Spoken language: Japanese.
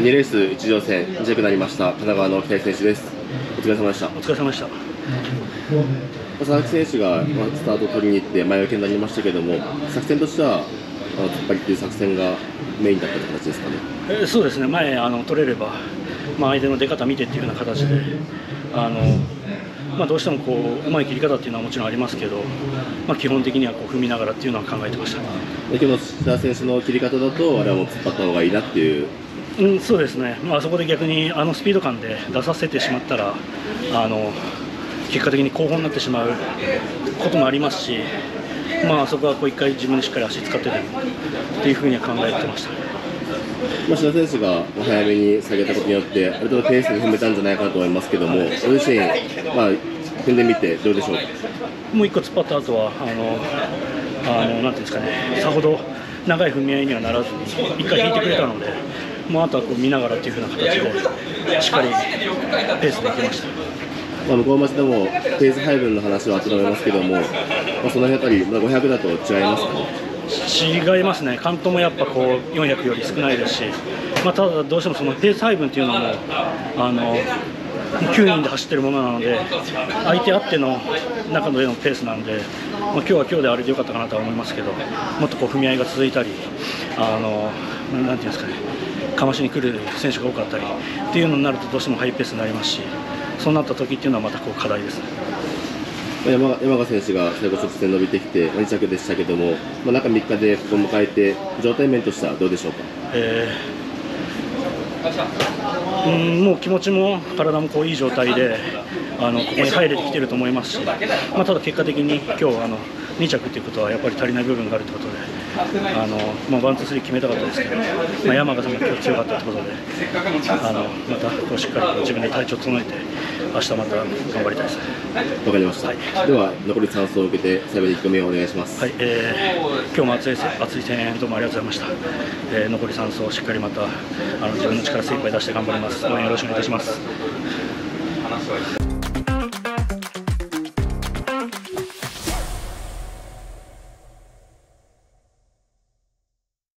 2レース1次予選2着になりました神奈川の北井選手です。お疲れ様でした。お疲れ様でした。佐々木選手がスタートを取りに行って前分けになりましたけれども、作戦としては突っ張りという作戦がメインだったという形ですかね。そうですね、前取れれば、相手の出方見てっていうような形で、どうしてもこううまい切り方っていうのはもちろんありますけど、基本的にはこう踏みながらっていうのは考えてました。今日の土田選手の切り方だと、あれはもう突っ張った方がいいなっていう。そうですね、あそこで逆にスピード感で出させてしまったら、結果的に後方になってしまうこともありますし、そこは一回自分でしっかり足使ってというふうには考えてました。志田選手が早めに下げたことによって、ある程度ペースに踏めたんじゃないかなと思いますけども、ご自身、踏んでみて、どうでしょう。もう1個突っ張った後はなんていうんですかね、さほど長い踏み合いにはならずに、1回引いてくれたので、あとは見ながらというふうな形で、しっかりペースでいきました。向町でもペース配分の話はあったと思いますけども、その辺あたり、500だと違いますかね。違いますね、関東もやっぱこう400より少ないですし、ただ、どうしてもそのペース配分というのも9人で走ってるものなので、相手あっての中でのペースなんで、今日は今日であれでよかったかなとは思いますけど、もっとこう踏み合いが続いたり、なんていうんですかね、かましに来る選手が多かったりっていうのになると、どうしてもハイペースになりますし。そうなった時っていうのはまたこう課題ですね。山賀選手が最後直線伸びてきて2着でしたけども、中3日でここを迎えて状態面としてはどうでしょうか。もう気持ちも体もこういい状態でここに入れてきてると思いますし、ただ結果的に今日2着ということはやっぱり足りない部分があるということで、ワン、ツー、スリー決めたかったですけど、山賀さんが今日強かったということで、またこうしっかり自分で体調を整えて、明日また頑張りたいです。わかりました。はい、では残り3走を受けて最後に1個目をお願いします。はい、今日も熱い声援どうもありがとうございました。残り3走をしっかりまた自分の力精一杯出して頑張ります。応援よろしくお願いいたします。